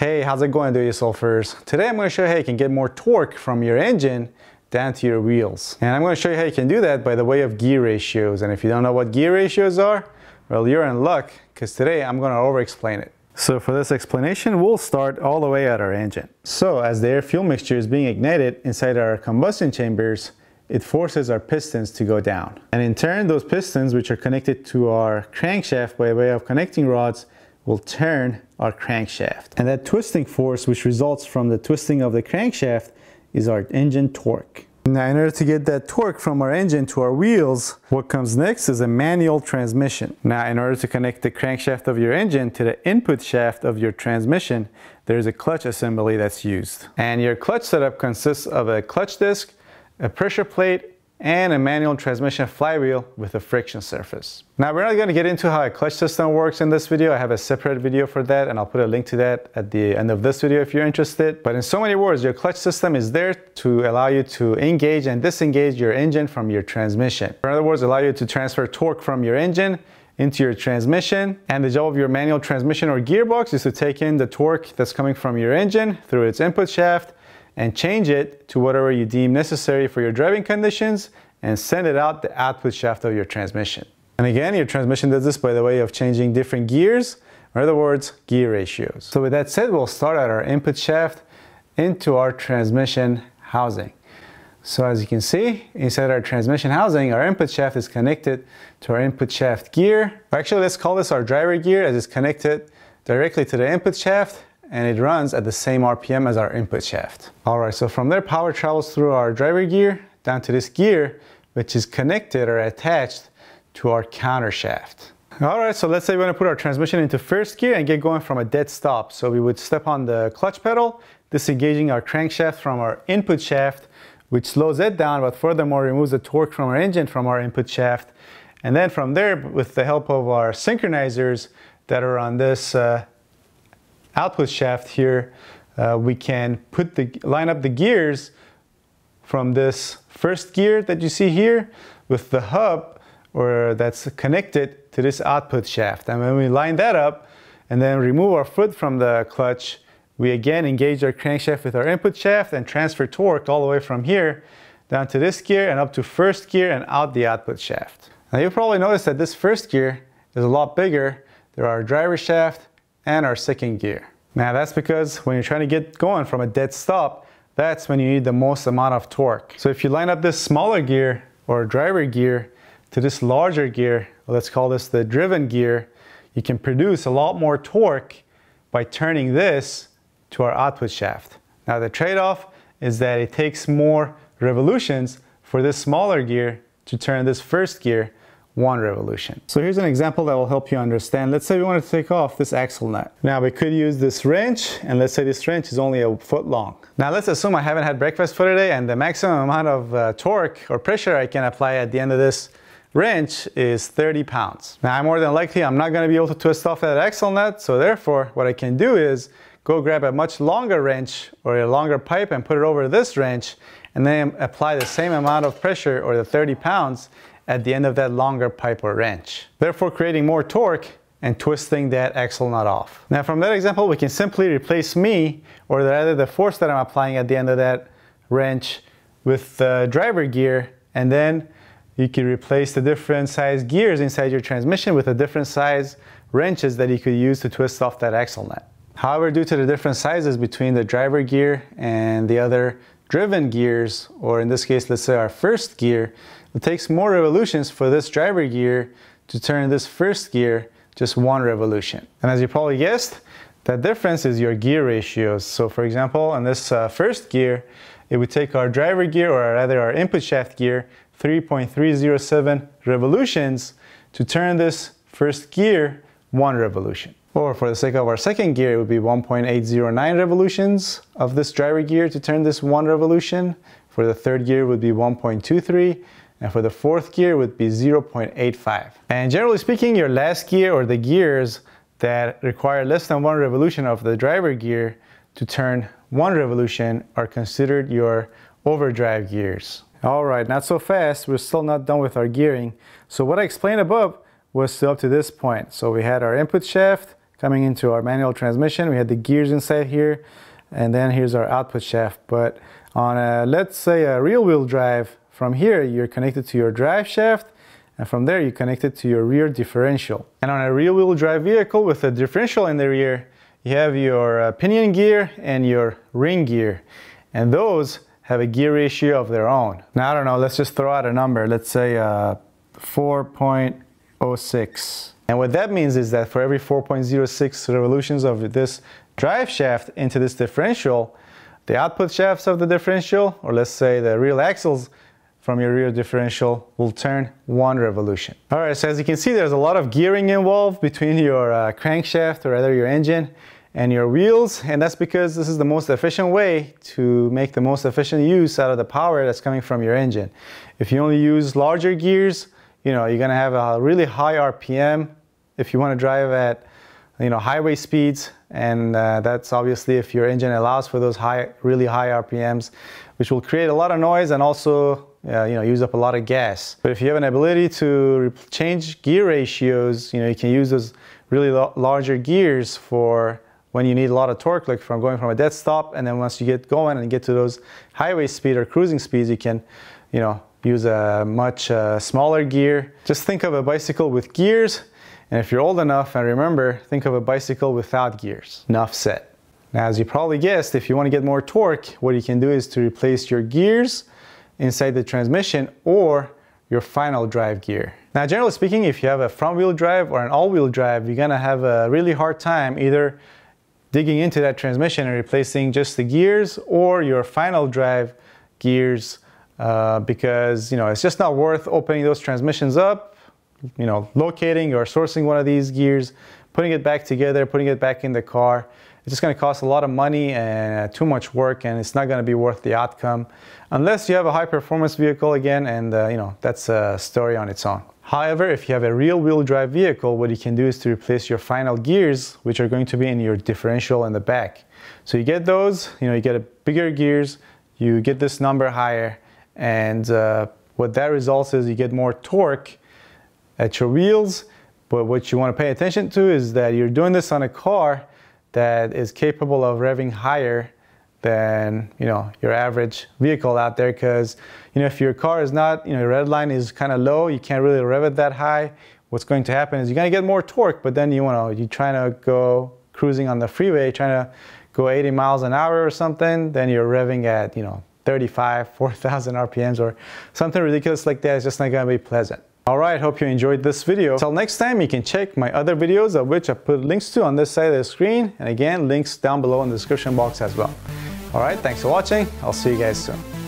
Hey, how's it going, dirty surfers? Today I'm going to show you how you can get more torque from your engine down to your wheels. And I'm going to show you how you can do that by the way of gear ratios. And if you don't know what gear ratios are, well, you're in luck, because today I'm going to over-explain it. So for this explanation, we'll start all the way at our engine. So as the air-fuel mixture is being ignited inside our combustion chambers, it forces our pistons to go down. And in turn, those pistons, which are connected to our crankshaft by way of connecting rods, will turn our crankshaft. And that twisting force, which results from the twisting of the crankshaft, is our engine torque. Now, in order to get that torque from our engine to our wheels, what comes next is a manual transmission. Now, in order to connect the crankshaft of your engine to the input shaft of your transmission, there's a clutch assembly that's used. And your clutch setup consists of a clutch disc, a pressure plate, and a manual transmission flywheel with a friction surface. Now, we're not going to get into how a clutch system works in this video. I have a separate video for that, and I'll put a link to that at the end of this video if you're interested. But in so many words, your clutch system is there to allow you to engage and disengage your engine from your transmission. In other words, allow you to transfer torque from your engine into your transmission. And the job of your manual transmission or gearbox is to take in the torque that's coming from your engine through its input shaft and change it to whatever you deem necessary for your driving conditions, and send it out the output shaft of your transmission. And again, your transmission does this by the way of changing different gears, or in other words, gear ratios. So with that said, we'll start at our input shaft into our transmission housing. So as you can see, inside our transmission housing, our input shaft is connected to our input shaft gear. Actually, let's call this our driver gear, as it's connected directly to the input shaft, and it runs at the same RPM as our input shaft. All right, so from there, power travels through our driver gear down to this gear, which is connected or attached to our counter shaft. All right, so let's say we want to put our transmission into first gear and get going from a dead stop. So we would step on the clutch pedal, disengaging our crankshaft from our input shaft, which slows it down, but furthermore removes the torque from our engine from our input shaft. And then from there, with the help of our synchronizers that are on this output shaft here, we can line up the gears from this first gear that you see here with the hub or that's connected to this output shaft. And when we line that up and then remove our foot from the clutch, we again engage our crankshaft with our input shaft and transfer torque all the way from here down to this gear and up to first gear and out the output shaft. Now, you probably noticed that this first gear is a lot bigger. There are driver shaft and our second gear. Now, that's because when you're trying to get going from a dead stop, that's when you need the most amount of torque. So if you line up this smaller gear or driver gear to this larger gear, let's call this the driven gear, you can produce a lot more torque by turning this to our output shaft. Now, the trade-off is that it takes more revolutions for this smaller gear to turn this first gear one revolution. So here's an example that will help you understand. Let's say we want to take off this axle nut. Now, we could use this wrench, and let's say this wrench is only a foot long. Now, let's assume I haven't had breakfast for today, and the maximum amount of torque or pressure I can apply at the end of this wrench is 30 pounds. Now, more than likely, I'm not going to be able to twist off that axle nut, so therefore, what I can do is go grab a much longer wrench or a longer pipe and put it over this wrench, and then apply the same amount of pressure or the 30 pounds at the end of that longer pipe or wrench, therefore creating more torque and twisting that axle nut off. Now, from that example, we can simply replace me, or rather the force that I'm applying at the end of that wrench, with the driver gear, and then you can replace the different size gears inside your transmission with the different size wrenches that you could use to twist off that axle nut. However, due to the different sizes between the driver gear and the other driven gears, or in this case, let's say our first gear, it takes more revolutions for this driver gear to turn this first gear just one revolution. And as you probably guessed, that difference is your gear ratios. So for example, in this first gear, it would take our driver gear, or rather our input shaft gear, 3.307 revolutions to turn this first gear one revolution. Or for the sake of our second gear, it would be 1.809 revolutions of this driver gear to turn this one revolution. For the third gear, it would be 1.23. And for the fourth gear, it would be 0.85. And generally speaking, your last gear, or the gears that require less than one revolution of the driver gear to turn one revolution, are considered your overdrive gears. All right, not so fast. We're still not done with our gearing. So what I explained above was up to this point. So we had our input shaft Coming into our manual transmission, we had the gears inside here, and then here's our output shaft. But on a, let's say, a rear wheel drive, from here you're connected to your drive shaft, and from there you connect it to your rear differential. And on a rear wheel drive vehicle with a differential in the rear, you have your pinion gear and your ring gear, and those have a gear ratio of their own. Now I don't know, let's just throw out a number, let's say 4.06. And what that means is that for every 4.06 revolutions of this drive shaft into this differential, the output shafts of the differential, or let's say the rear axles from your rear differential, will turn one revolution. All right, so as you can see, there's a lot of gearing involved between your crankshaft, or rather your engine, and your wheels, and that's because this is the most efficient way to make the most efficient use out of the power that's coming from your engine. If you only use larger gears, you know, you're gonna have a really high RPM if you want to drive at, you know, highway speeds, and that's obviously if your engine allows for those really high RPMs, which will create a lot of noise and also you know, use up a lot of gas. But if you have an ability to change gear ratios, you know, you can use those really larger gears for when you need a lot of torque, like from going from a dead stop, and then once you get going and get to those highway speed or cruising speeds, you can, you know, use a much smaller gear. Just think of a bicycle with gears, and if you're old enough and remember, think of a bicycle without gears. Enough said. Now, as you probably guessed, if you want to get more torque, what you can do is to replace your gears inside the transmission or your final drive gear. Now, generally speaking, if you have a front wheel drive or an all wheel drive, you're gonna have a really hard time either digging into that transmission and replacing just the gears or your final drive gears, because, you know, it's just not worth opening those transmissions up, you know, locating or sourcing one of these gears, putting it back together, putting it back in the car. It's just going to cost a lot of money and too much work, and it's not going to be worth the outcome unless you have a high performance vehicle again, and you know, that's a story on its own. However, if you have a rear wheel drive vehicle, what you can do is to replace your final gears, which are going to be in your differential in the back. So you get those, you know, you get a bigger gears, you get this number higher, and what that results is you get more torque at your wheels. But what you want to pay attention to is that you're doing this on a car that is capable of revving higher than, you know, your average vehicle out there, because, you know, if your car is not, you know, your red line is kind of low, you can't really rev it that high, what's going to happen is you're going to get more torque, but then you want to, you're trying to go cruising on the freeway, trying to go 80 miles an hour or something, then you're revving at, you know, 35, 4,000 RPMs or something ridiculous like that. It's just not going to be pleasant. Alright, hope you enjoyed this video. Till next time, you can check my other videos, of which I put links to on this side of the screen, and again, links down below in the description box as well. Alright, thanks for watching. I'll see you guys soon.